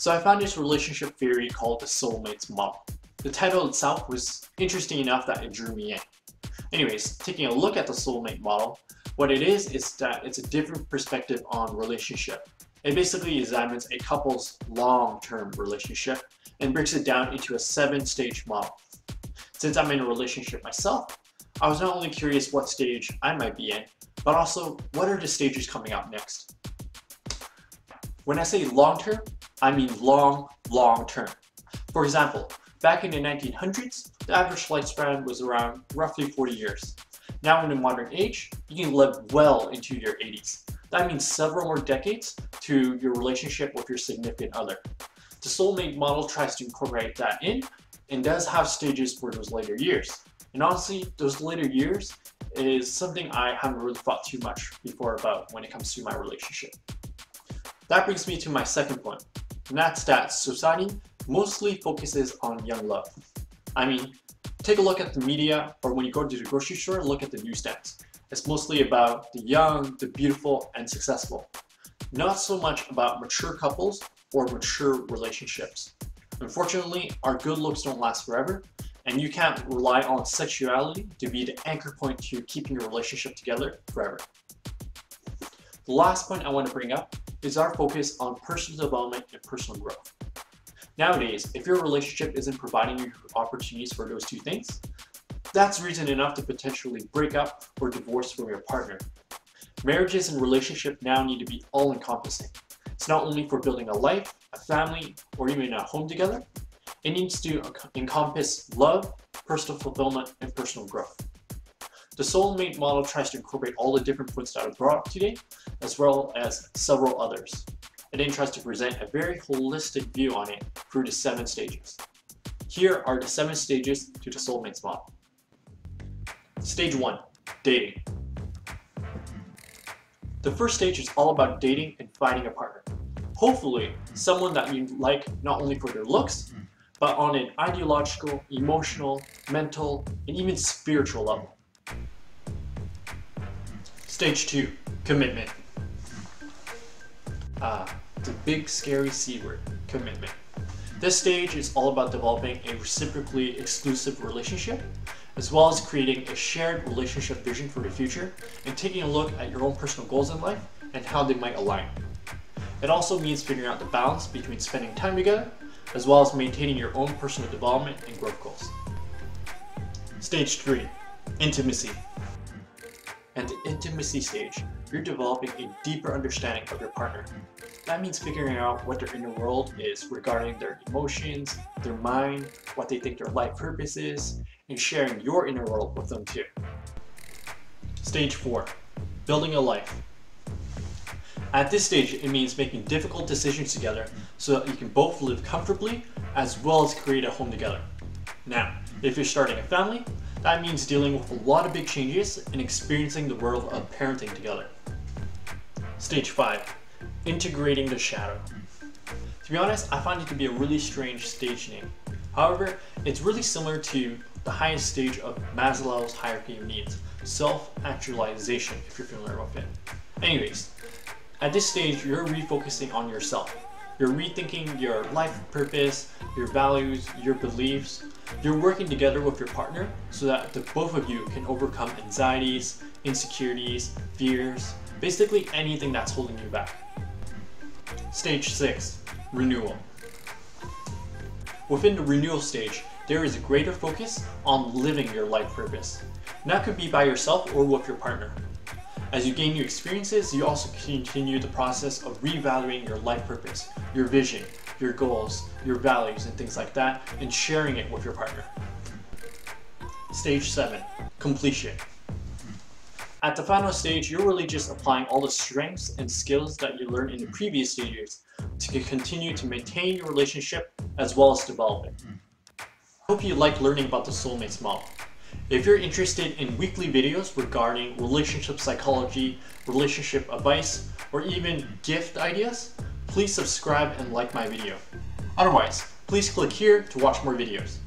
So I found this relationship theory called the Soul Mates Model. The title itself was interesting enough that it drew me in. Anyways, taking a look at the soulmate model, what it is that it's a different perspective on relationship. It basically examines a couple's long-term relationship and breaks it down into a 7-stage model. Since I'm in a relationship myself, I was not only curious what stage I might be in, but also what are the stages coming up next. When I say long-term, I mean long-term. For example, back in the 1900s, the average lifespan was around roughly 40 years. Now in the modern age, you can live well into your 80s. That means several more decades to your relationship with your significant other. The soulmate model tries to incorporate that in and does have stages for those later years. And honestly, those later years is something I haven't really thought too much before about when it comes to my relationship. That brings me to my second point, and that's that society mostly focuses on young love. I mean, take a look at the media, or when you go to the grocery store, look at the newsstands. It's mostly about the young, the beautiful, and successful. Not so much about mature couples or mature relationships. Unfortunately, our good looks don't last forever, and you can't rely on sexuality to be the anchor point to keeping your relationship together forever. The last point I want to bring up is our focus on personal development and personal growth. Nowadays, if your relationship isn't providing you opportunities for those two things, that's reason enough to potentially break up or divorce from your partner. Marriages and relationships now need to be all-encompassing. It's not only for building a life, a family, or even a home together. It needs to encompass love, personal fulfillment, and personal growth. The soulmate model tries to incorporate all the different points that I brought up today, as well as several others. It then tries to present a very holistic view on it through the 7 stages. Here are the 7 stages to the soulmates model. Stage 1, dating. The first stage is all about dating and finding a partner. Hopefully, someone that you like not only for their looks, but on an ideological, emotional, mental, and even spiritual level. Stage 2, commitment. The big scary C word, commitment. This stage is all about developing a reciprocally exclusive relationship, as well as creating a shared relationship vision for the future and taking a look at your own personal goals in life and how they might align. It also means figuring out the balance between spending time together, as well as maintaining your own personal development and growth goals. Stage 3, intimacy. At the intimacy stage, you're developing a deeper understanding of your partner. That means figuring out what their inner world is regarding their emotions, their mind, what they think their life purpose is, and sharing your inner world with them too. Stage 4, building a life. At this stage, it means making difficult decisions together so that you can both live comfortably as well as create a home together. Now, if you're starting a family, that means dealing with a lot of big changes and experiencing the world of parenting together. Stage 5, integrating the shadow. To be honest, I find it to be a really strange stage name. However, it's really similar to the highest stage of Maslow's hierarchy of needs, self-actualization, if you're familiar with it. Anyways, at this stage, you're refocusing on yourself. You're rethinking your life purpose, your values, your beliefs. You're working together with your partner so that the both of you can overcome anxieties, insecurities, fears, basically anything that's holding you back. Stage 6, renewal. Within the renewal stage, there is a greater focus on living your life purpose. And that could be by yourself or with your partner. As you gain new experiences, you also continue the process of reevaluating your life purpose, your vision, your goals, your values, and things like that, and sharing it with your partner. Stage 7, completion. At the final stage, you're really just applying all the strengths and skills that you learned in the previous stages to continue to maintain your relationship as well as develop it. I hope you liked learning about the soulmates model. If you're interested in weekly videos regarding relationship psychology, relationship advice, or even gift ideas, please subscribe and like my video. Otherwise, please click here to watch more videos.